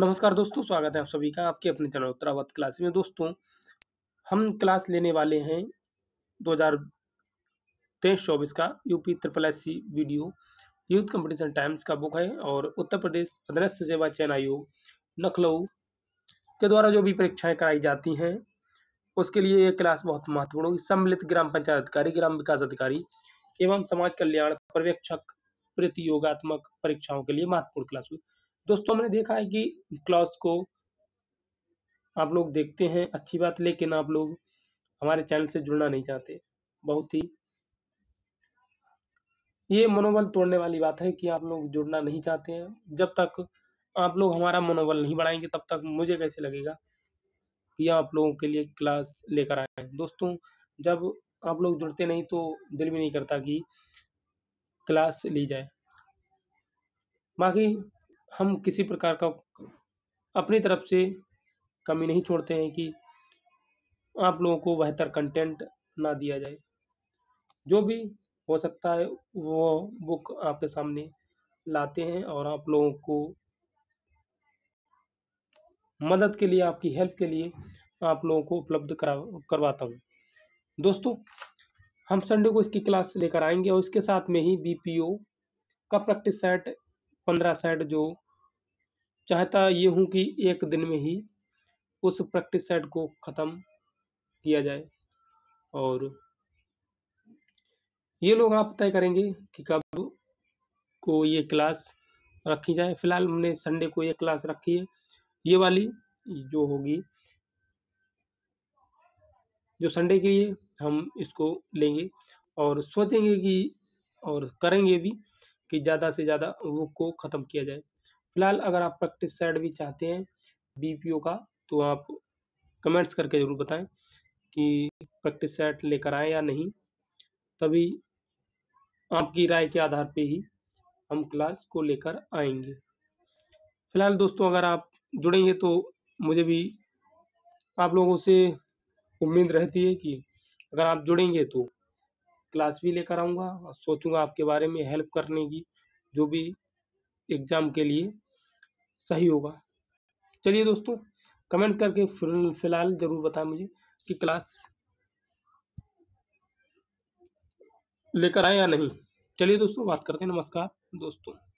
नमस्कार दोस्तों, स्वागत है आप सभी का आपके अपने चैनल उत्तरावत क्लास में। दोस्तों हम क्लास लेने वाले हैं 2023-24 का UPSSSC VDO youth competition times का बुक है और उत्तर प्रदेश अधीनस्थ सेवा चयन आयोग लखनऊ के द्वारा जो भी परीक्षाएं कराई जाती हैं उसके लिए ये क्लास बहुत महत्वपूर्ण होगी। सम्मिलित ग्राम पंचायत अधिकारी, ग्राम विकास अधिकारी एवं समाज कल्याण पर्यवेक्षक प्रतियोगात्मक परीक्षाओं के लिए महत्वपूर्ण क्लास हुई। दोस्तों हमने देखा है कि क्लास को आप लोग देखते हैं, अच्छी बात, लेकिन आप लोग हमारे चैनल से जुड़ना नहीं चाहते। बहुत ही ये मनोबल तोड़ने वाली बात है कि आप लोग जुड़ना नहीं चाहते हैं। जब तक आप लोग हमारा मनोबल नहीं बढ़ाएंगे तब तक मुझे कैसे लगेगा कि आप लोगों के लिए क्लास लेकर आए। दोस्तों जब आप लोग जुड़ते नहीं तो दिल भी नहीं करता कि क्लास ली जाए। बाकी हम किसी प्रकार का अपनी तरफ से कमी नहीं छोड़ते हैं कि आप लोगों को बेहतर कंटेंट ना दिया जाए। जो भी हो सकता है वो बुक आपके सामने लाते हैं और आप लोगों को मदद के लिए, आपकी हेल्प के लिए आप लोगों को उपलब्ध करवाता हूँ। दोस्तों हम संडे को इसकी क्लास लेकर आएंगे और इसके साथ में ही VPO का प्रैक्टिस सेट 15 सेट, जो चाहता ये हूँ कि एक दिन में ही उस प्रैक्टिस सेट को ख़त्म किया जाए और ये लोग आप तय करेंगे कि कब को ये क्लास रखी जाए। फिलहाल हमने संडे को ये क्लास रखी है, ये वाली जो होगी, जो संडे के लिए हम इसको लेंगे और सोचेंगे कि और करेंगे भी कि ज़्यादा से ज़्यादा बुक को ख़त्म किया जाए। फिलहाल अगर आप प्रैक्टिस सेट भी चाहते हैं VPO का तो आप कमेंट्स करके ज़रूर बताएं कि प्रैक्टिस सेट लेकर आएँ या नहीं, तभी आपकी राय के आधार पे ही हम क्लास को लेकर आएंगे। फिलहाल दोस्तों अगर आप जुड़ेंगे तो मुझे भी आप लोगों से उम्मीद रहती है कि अगर आप जुड़ेंगे तो क्लास भी लेकर आऊँगा और सोचूंगा आपके बारे में हेल्प करने की, जो भी एग्ज़ाम के लिए सही होगा। चलिए दोस्तों कमेंट्स करके फिलहाल ज़रूर बताएं मुझे कि क्लास लेकर आए या नहीं। चलिए दोस्तों बात करते हैं। नमस्कार दोस्तों।